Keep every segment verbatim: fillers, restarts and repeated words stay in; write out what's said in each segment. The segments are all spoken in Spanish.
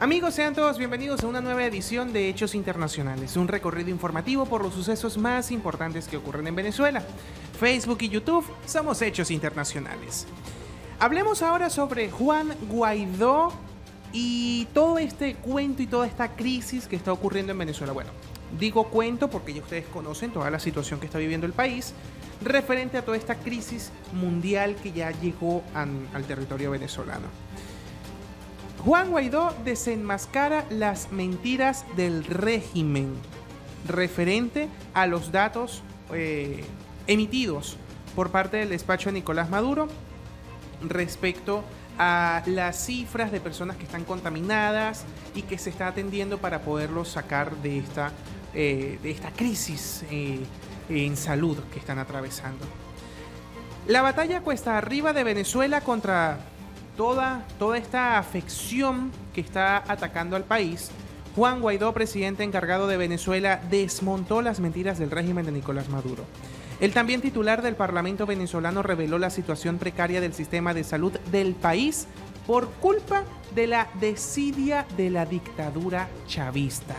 Amigos, sean todos bienvenidos a una nueva edición de Hechos Internacionales, un recorrido informativo por los sucesos más importantes que ocurren en Venezuela. Facebook y YouTube somos Hechos Internacionales. Hablemos ahora sobre Juan Guaidó y todo este cuento y toda esta crisis que está ocurriendo en Venezuela. Bueno, digo cuento porque ya ustedes conocen toda la situación que está viviendo el país referente a toda esta crisis mundial que ya llegó al territorio venezolano. Juan Guaidó desenmascara las mentiras del régimen referente a los datos eh, emitidos por parte del despacho de Nicolás Maduro respecto a las cifras de personas que están contaminadas y que se está atendiendo para poderlos sacar de esta, eh, de esta crisis eh, en salud que están atravesando. La batalla cuesta arriba de Venezuela contra Toda, toda esta afección que está atacando al país. Juan Guaidó, presidente encargado de Venezuela, desmontó las mentiras del régimen de Nicolás Maduro. El también titular del Parlamento venezolano reveló la situación precaria del sistema de salud del país por culpa de la desidia de la dictadura chavista.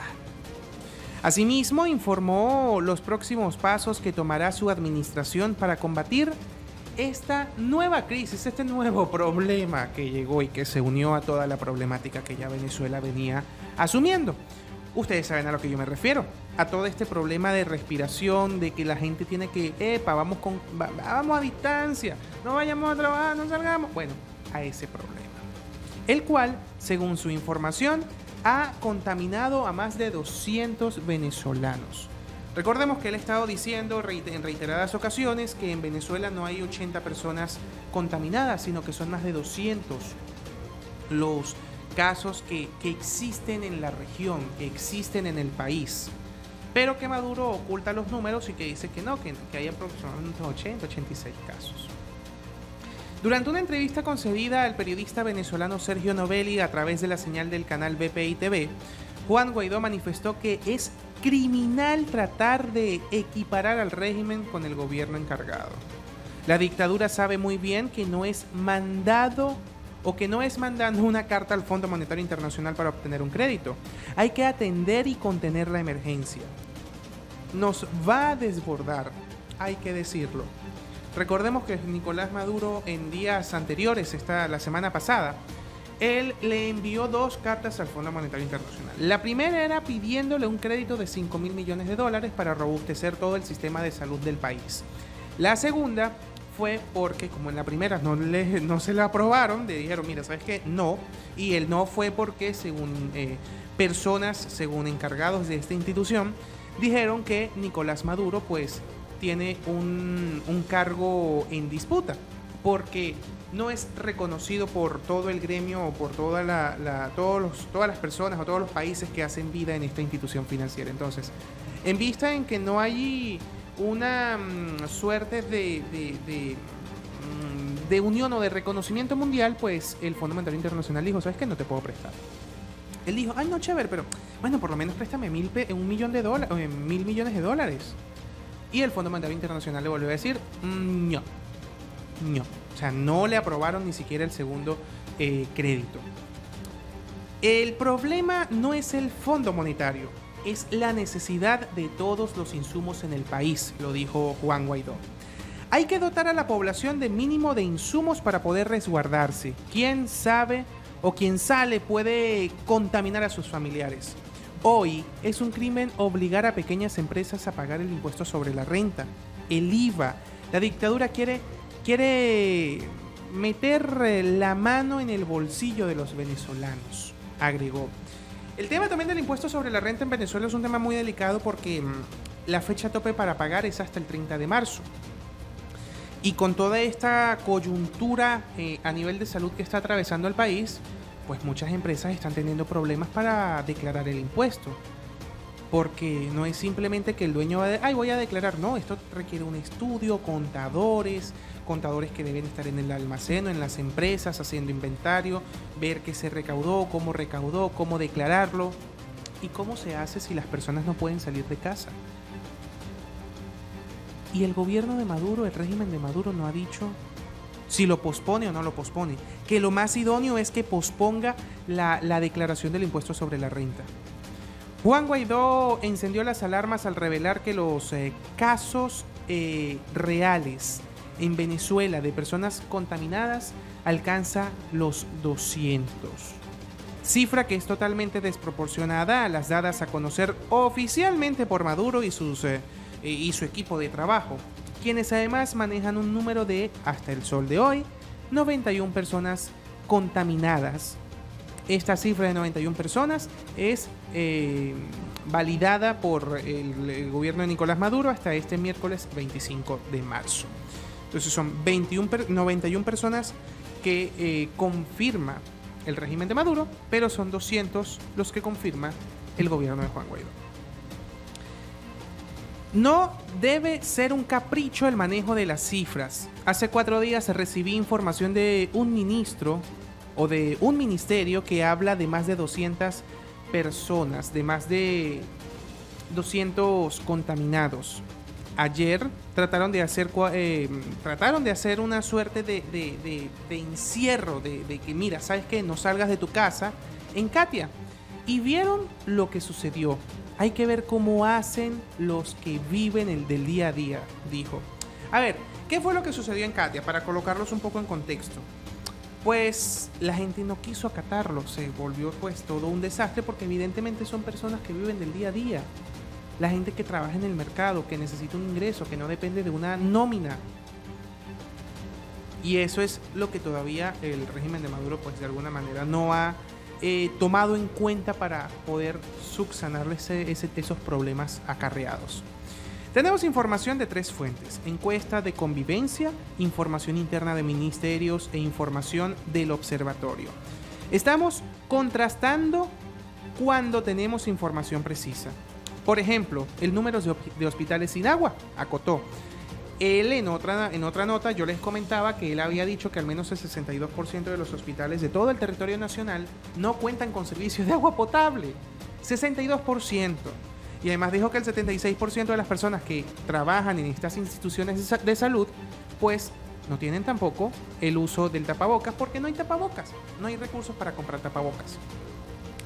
Asimismo, informó los próximos pasos que tomará su administración para combatir esta nueva crisis, este nuevo problema que llegó y que se unió a toda la problemática que ya Venezuela venía asumiendo. Ustedes saben a lo que yo me refiero, a todo este problema de respiración, de que la gente tiene que, epa, vamos, con, va, vamos a distancia, no vayamos a trabajar, no salgamos. Bueno, a ese problema, el cual, según su información, ha contaminado a más de doscientos venezolanos. Recordemos que él ha estado diciendo en reiteradas ocasiones que en Venezuela no hay ochenta personas contaminadas, sino que son más de doscientos los casos que, que existen en la región, que existen en el país. Pero que Maduro oculta los números y que dice que no, que, que hay aproximadamente ochenta, ochenta y seis casos. Durante una entrevista concedida al periodista venezolano Sergio Novelli a través de la señal del canal B P I T V, Juan Guaidó manifestó que es criminal tratar de equiparar al régimen con el gobierno encargado. La dictadura sabe muy bien que no es mandado o que no es mandando una carta al Fondo Monetario Internacional para obtener un crédito. Hay que atender y contener la emergencia. Nos va a desbordar, hay que decirlo. Recordemos que Nicolás Maduro en días anteriores, esta, la semana pasada, él le envió dos cartas al Fondo Monetario Internacional. La primera era pidiéndole un crédito de cinco mil millones de dólares para robustecer todo el sistema de salud del país. La segunda fue porque, como en la primera no, le, no se la aprobaron, le dijeron, mira, ¿sabes qué? No. Y el no fue porque, según eh, personas, según encargados de esta institución, dijeron que Nicolás Maduro, pues, tiene un, un cargo en disputa, porque no es reconocido por todo el gremio o por toda la, la, todos los, todas las personas o todos los países que hacen vida en esta institución financiera. Entonces, en vista en que no hay una um, suerte de, de, de, um, de unión o de reconocimiento mundial, pues el Fondo Monetario Internacional dijo, ¿sabes qué? No te puedo prestar. Él dijo, ay, no, chévere, pero bueno, por lo menos préstame mil, un millón de dólares, eh, mil millones de dólares. Y el Fondo Monetario Internacional le volvió a decir, mm, no, no. O sea, no le aprobaron ni siquiera el segundo eh, crédito. El problema no es el Fondo Monetario, es la necesidad de todos los insumos en el país, lo dijo Juan Guaidó. Hay que dotar a la población de mínimo de insumos para poder resguardarse. Quien sabe o quien sale puede contaminar a sus familiares. Hoy es un crimen obligar a pequeñas empresas a pagar el impuesto sobre la renta, el I V A. La dictadura quiere... Quiere meter la mano en el bolsillo de los venezolanos, agregó. El tema también del impuesto sobre la renta en Venezuela es un tema muy delicado porque la fecha tope para pagar es hasta el treinta de marzo. Y con toda esta coyuntura eh, a nivel de salud que está atravesando el país, pues muchas empresas están teniendo problemas para declarar el impuesto. Porque no es simplemente que el dueño va a decir, ay, voy a declarar. No, esto requiere un estudio, contadores, contadores que deben estar en el almacén o en las empresas haciendo inventario, ver qué se recaudó, cómo recaudó, cómo declararlo y cómo se hace si las personas no pueden salir de casa. Y el gobierno de Maduro, el régimen de Maduro no ha dicho si lo pospone o no lo pospone, que lo más idóneo es que posponga la, la declaración del impuesto sobre la renta. Juan Guaidó encendió las alarmas al revelar que los eh, casos eh, reales en Venezuela de personas contaminadas alcanza los doscientos. Cifra que es totalmente desproporcionada a las dadas a conocer oficialmente por Maduro y, sus, eh, y su equipo de trabajo, quienes además manejan un número de, hasta el sol de hoy, noventa y una personas contaminadas. Esta cifra de noventa y una personas es eh, validada por el, el gobierno de Nicolás Maduro hasta este miércoles veinticinco de marzo. Entonces son veintiún per noventa y una personas que eh, confirma el régimen de Maduro, pero son doscientos los que confirma el gobierno de Juan Guaidó. No debe ser un capricho el manejo de las cifras. Hace cuatro días recibí información de un ministro o de un ministerio que habla de más de doscientas personas, de más de doscientos contaminados. Ayer trataron de hacer, eh, trataron de hacer una suerte de, de, de, de encierro, de, de que mira, ¿sabes qué? No salgas de tu casa en Katia. Y vieron lo que sucedió. Hay que ver cómo hacen los que viven el del día a día, dijo. A ver, ¿qué fue lo que sucedió en Katia? Para colocarlos un poco en contexto. Pues la gente no quiso acatarlo, se volvió pues todo un desastre porque evidentemente son personas que viven del día a día. La gente que trabaja en el mercado, que necesita un ingreso, que no depende de una nómina. Y eso es lo que todavía el régimen de Maduro, pues de alguna manera, no ha eh, tomado en cuenta para poder subsanar ese, ese, esos problemas acarreados. Tenemos información de tres fuentes: encuesta de convivencia, información interna de ministerios e información del observatorio. Estamos contrastando cuando tenemos información precisa. Por ejemplo, el número de hospitales sin agua, acotó. Él en otra, en otra nota yo les comentaba que él había dicho que al menos el sesenta y dos por ciento de los hospitales de todo el territorio nacional no cuentan con servicios de agua potable. sesenta y dos por ciento. Y además dijo que el setenta y seis por ciento de las personas que trabajan en estas instituciones de salud, pues no tienen tampoco el uso del tapabocas, porque no hay tapabocas, no hay recursos para comprar tapabocas.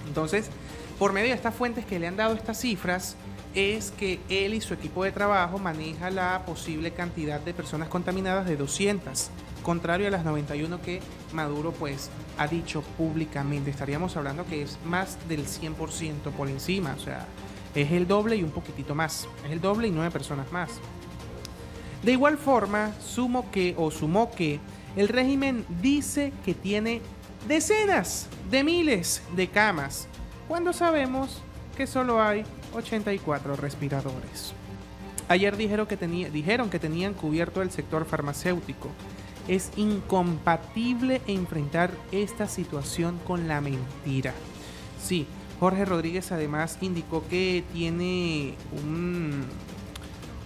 Entonces, por medio de estas fuentes que le han dado estas cifras, es que él y su equipo de trabajo maneja la posible cantidad de personas contaminadas de doscientas, contrario a las noventa y una que Maduro pues ha dicho públicamente. Estaríamos hablando que es más del cien por ciento por encima, o sea, es el doble y un poquitito más, es el doble y nueve personas más. De igual forma, sumo que o sumó que el régimen dice que tiene decenas de miles de camas, cuando sabemos que solo hay ochenta y cuatro respiradores. Ayer dijeron que, tenía, dijeron que tenían cubierto el sector farmacéutico. Es incompatible enfrentar esta situación con la mentira. Sí, Jorge Rodríguez además indicó que tiene un,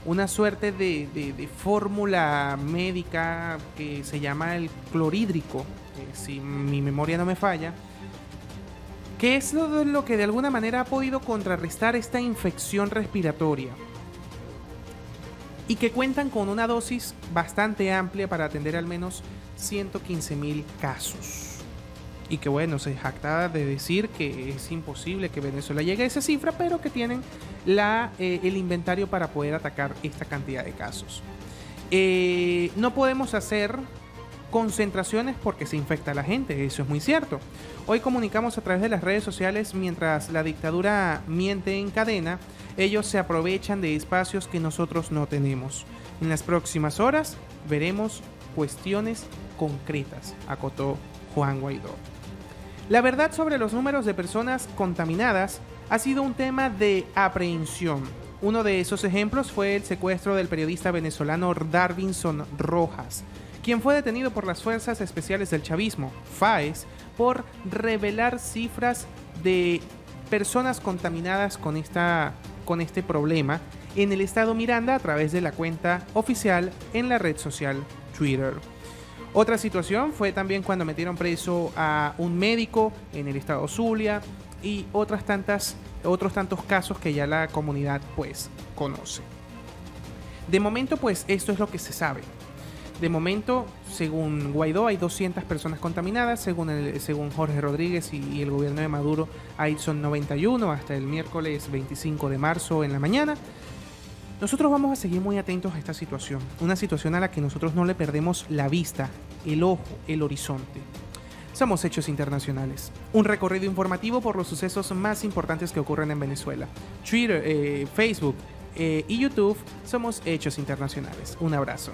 una suerte de, de, de fórmula médica que se llama el clorhídrico, eh, si mi memoria no me falla, que es lo, lo que de alguna manera ha podido contrarrestar esta infección respiratoria y que cuentan con una dosis bastante amplia para atender al menos ciento quince mil casos. Y que bueno, se jacta de decir que es imposible que Venezuela llegue a esa cifra, pero que tienen la, eh, el inventario para poder atacar esta cantidad de casos. Eh, no podemos hacer concentraciones porque se infecta a la gente, eso es muy cierto. Hoy comunicamos a través de las redes sociales, mientras la dictadura miente en cadena, ellos se aprovechan de espacios que nosotros no tenemos. En las próximas horas veremos cuestiones concretas, acotó Juan Guaidó. La verdad sobre los números de personas contaminadas ha sido un tema de aprehensión. Uno de esos ejemplos fue el secuestro del periodista venezolano Darvinson Rojas, quien fue detenido por las Fuerzas Especiales del Chavismo, FAES, por revelar cifras de personas contaminadas con, esta, con este problema en el estado Miranda a través de la cuenta oficial en la red social Twitter. Otra situación fue también cuando metieron preso a un médico en el estado Zulia y otras tantas, otros tantos casos que ya la comunidad pues conoce. De momento pues esto es lo que se sabe. De momento, según Guaidó, hay doscientas personas contaminadas, según, el, según Jorge Rodríguez y, y el gobierno de Maduro, ahí son noventa y uno hasta el miércoles veinticinco de marzo en la mañana. Nosotros vamos a seguir muy atentos a esta situación, una situación a la que nosotros no le perdemos la vista, el ojo, el horizonte. Somos Hechos Internacionales, un recorrido informativo por los sucesos más importantes que ocurren en Venezuela. Twitter, eh, Facebook eh, y YouTube, somos Hechos Internacionales. Un abrazo.